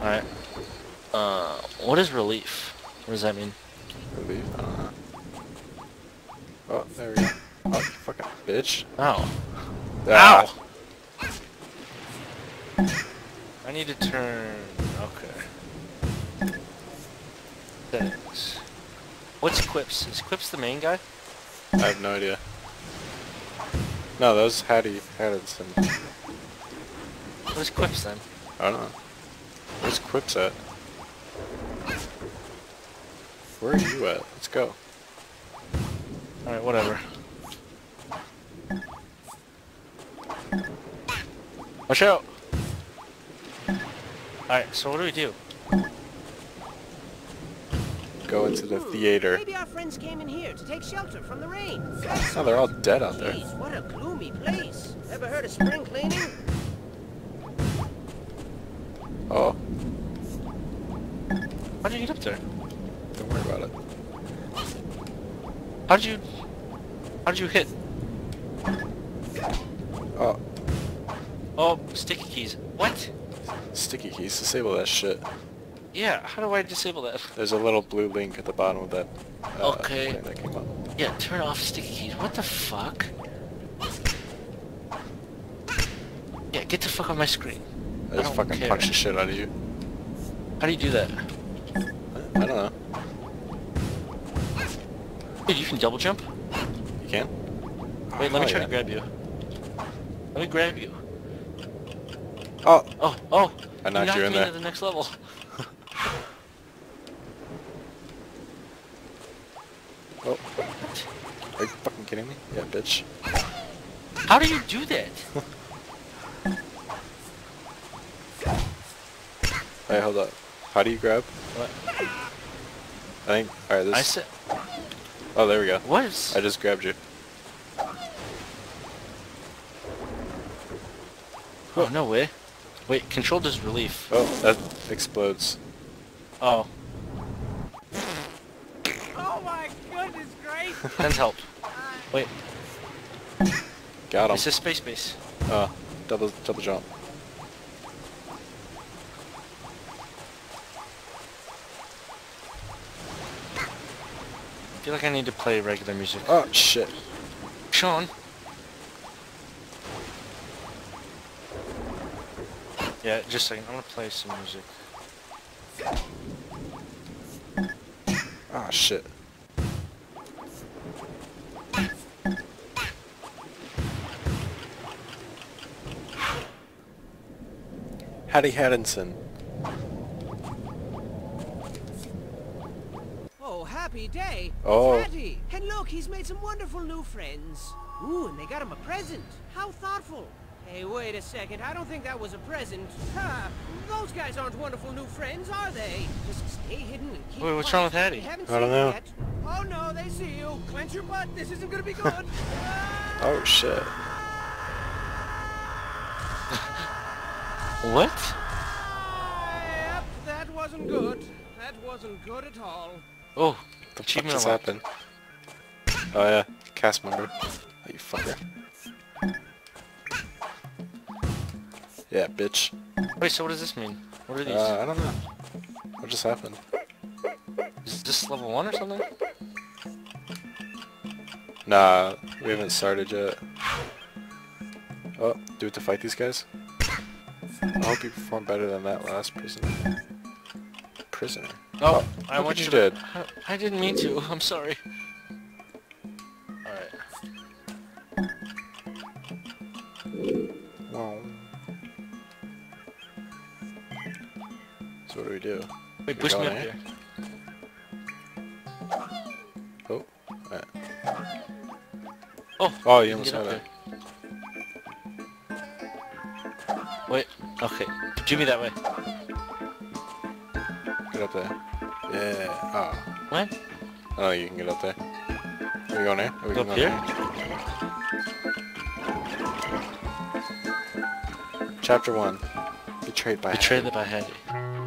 Alright. What is relief? What does that mean? Relief? I don't know. Oh, there we go. Oh, you fucking bitch. Ow. Ah. Ow! I need to turn... Okay. Thanks. What's Quips? Is Quips the main guy? I have no idea. No, that was Hatty Hattington. Where's Quips then? I don't know. Where's Quips at? Where are you at? Let's go. Alright, whatever. Watch out! Alright, so what do? Go into the theater. Maybe our friends came in here to take shelter from the rain. Oh, they're all dead out there. Jeez, what a gloomy place. Ever heard of spring cleaning? Oh. How'd you get up there? Don't worry about it. How'd you hit? Oh. Oh, sticky keys. What? Sticky keys. Disable that shit. Yeah, how do I disable that? There's a little blue link at the bottom of that. Okay. That came up. Yeah, turn off sticky keys. What the fuck? Yeah, get the fuck on my screen. I just fucking punch the shit out of you. How do you do that? I don't know. Dude, you can double jump? You can? Wait, let me try to grab you. Let me grab you. Oh! Oh! Oh! I knocked you in there. You knocked me into the next level. Oh. Are you fucking kidding me? Yeah, bitch. How do you do that? Alright, hold up. How do you grab? What? I think... Alright, this... I said... Oh, there we go. What is... I just grabbed you. Oh, no way. Wait, control does relief. Oh, that explodes. Oh. Oh my goodness, great! Send help. Wait. Got him. It's a space base. Oh, double jump. I feel like I need to play regular music. Oh, shit. Sean. Yeah, just a second. I'm gonna play some music. Ah, oh, shit. Hatty Hattington. Happy day. Oh. Hatty. And look, he's made some wonderful new friends. Ooh, and they got him a present. How thoughtful. Hey, wait a second. I don't think that was a present. Ha! Those guys aren't wonderful new friends, are they? Just stay hidden and keep quiet. What's wrong with Hatty? I don't know. Oh no, they see you. Clench your butt. This isn't gonna be good. Ah! Oh shit. What? Yep, that wasn't good. That wasn't good at all. Oh, the fuck just happened. Oh yeah, cast member. Oh, you fucker. Yeah, bitch. Wait, so what does this mean? What are these? I don't know. What just happened? Is this level 1 or something? Nah, we haven't started yet. Oh, do we have to fight these guys? I hope you perform better than that last prisoner. Prisoner. Oh, I want you to... I didn't mean to. I'm sorry. Alright. Wow. So what do we do? Wait, push me up here. Oh. Alright. Oh. Oh, you almost had it. Wait. Okay. Jimmy that way. Up there. Yeah. Oh. What? I know you can get up there. Are we going there? Are we going up here? Chapter 1. Betrayed by Hatty.